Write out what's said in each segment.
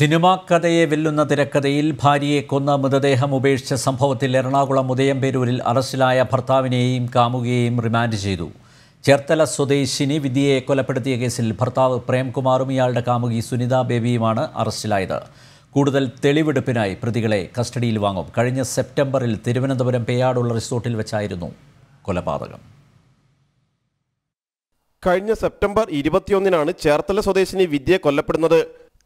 Cinema കഥയെ വെല്ലുന്ന തിരക്കഥയിൽ ഭാര്യയെ കൊന്ന മൃതദേഹം ഉപേക്ഷിച്ച സംഭവത്തിൽ എറണാകുളം ഉദയംപേരൂരിൽ അറസ്റ്റിലായ ഭർത്താവിനെയും കാമുകിയെയും റിമാൻഡ് ചെയ്തു. ചേർത്തല സ്വദേശിനി വിദ്യയെ കൊലപ്പെടുത്തിയ കേസിൽ ഭർത്താവ് പ്രേംകുമാറും ഇയാളുടെ കാമുകി സുനിത ബേബിയുമാണ് അറസ്റ്റിലായത്. കൂടുതൽ തെളിവെടുപ്പിനായി പ്രതികളെ കസ്റ്റഡിയിൽ വാങ്ങും. കഴിഞ്ഞ സെപ്റ്റംബറിൽ തിരുവനന്തപുരം പേയാടുള്ള റിസോർട്ടിൽ വെച്ചായിരുന്നു കൊലപാതകം. കഴിഞ്ഞ സെപ്റ്റംബർ 21-നാണ് ചേർത്തല സ്വദേശിനി വിദ്യയെ കൊല്ലപ്പെടുന്നത്.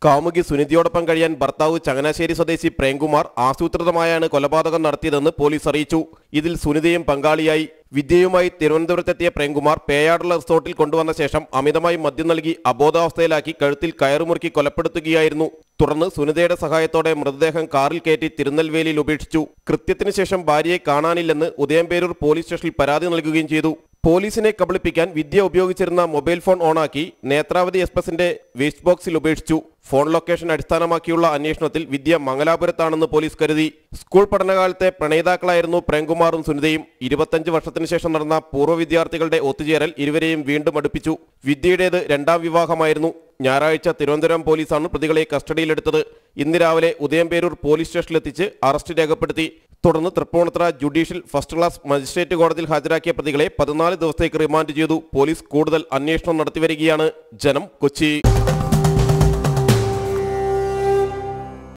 കാമുകി സുനിതയോടൊപ്പം കഴിയാൻ ഭർത്താവ് ചങ്ങനാശ്ശേരി സ്വദേശി പ്രേംകുമാർ ആസൂത്രിതമായാണ് കൊലപാതകം നടത്തിയതെന്ന് പോലീസ് അറിയിച്ചു. ഇതിൽ സുനിതയും പങ്കാളിയായി. വിദ്യയുമായി തിരുവനന്തപുരത്തെത്തിയ പ്രേംകുമാർ പേയാടുള്ള റിസോർട്ടിൽ കൊണ്ടുവന്ന ശേഷം അമിതമായി മദ്യം നൽകി അബോധാവസ്ഥയിലാക്കി കഴുത്തിൽ കയറുമുറുക്കി കൊലപ്പെടുത്തുകയായിരുന്നു. തുടർന്ന് സുനിതയുടെ സഹായത്തോടെ മൃതദേഹം കാറിൽ കയറ്റി തിരുനെൽവേലിയിൽ ഉപേക്ഷിച്ചു. കൃത്യത്തിന് ശേഷം ഭാര്യയെ കാണാനില്ലെന്ന് ഉദയംപേരൂർ പോലീസ് സ്റ്റേഷനിൽ പരാതി നൽകുകയും ചെയ്തു. പോലീസിനെ കബളിപ്പിക്കാൻ വിദ്യ ഉപയോഗിച്ചിരുന്ന മൊബൈൽ ഫോൺ ഓണാക്കി നേത്രാവതി എക്സ്പ്രസിന്റെ വേസ്റ്റ് ബോക്സിൽ ഉപേക്ഷിച്ചു. ഫോൺ ലൊക്കേഷൻ അടിസ്ഥാനമാക്കിയുള്ള അന്വേഷണത്തിൽ വിദ്യ മംഗലാപുരത്താണെന്ന് പോലീസ് കരുതി. സ്കൂൾ പഠനകാലത്തെ പ്രണയിതാക്കളായിരുന്നു പ്രേംകുമാറും സുനിതയും. 25 വർഷത്തിനു ശേഷം നടന്ന പൂർവ്വ വിദ്യാർത്ഥികളുടെ ഒത്തുചേരൽ ഇരുവരെയും വീണ്ടും അടുപ്പിച്ചു. വിദ്യയുടേത് രണ്ടാം വിവാഹമായിരുന്നു. ഞായറാഴ്ച തിരുവനന്തപുരം പോലീസാണ് പ്രതികളെ കസ്റ്റഡിയിലെടുത്തത്. ഇന്ന് രാവിലെ ഉദയംപേരൂർ പോലീസ് സ്റ്റേഷനിലെത്തിച്ച് അറസ്റ്റ് രേഖപ്പെടുത്തി. തുടർന്ന് Tripunithura judicial first class magistrate കോടതിയിൽ ഹാജരാക്കിയ പ്രതികളെ 14 ദിവസത്തേക്ക് റിമാൻഡ് ചെയ്തു. പോലീസ് കൂടുതൽ അന്വേഷണം നടത്തിവരികയാണ്. ജനം, കൊച്ചി.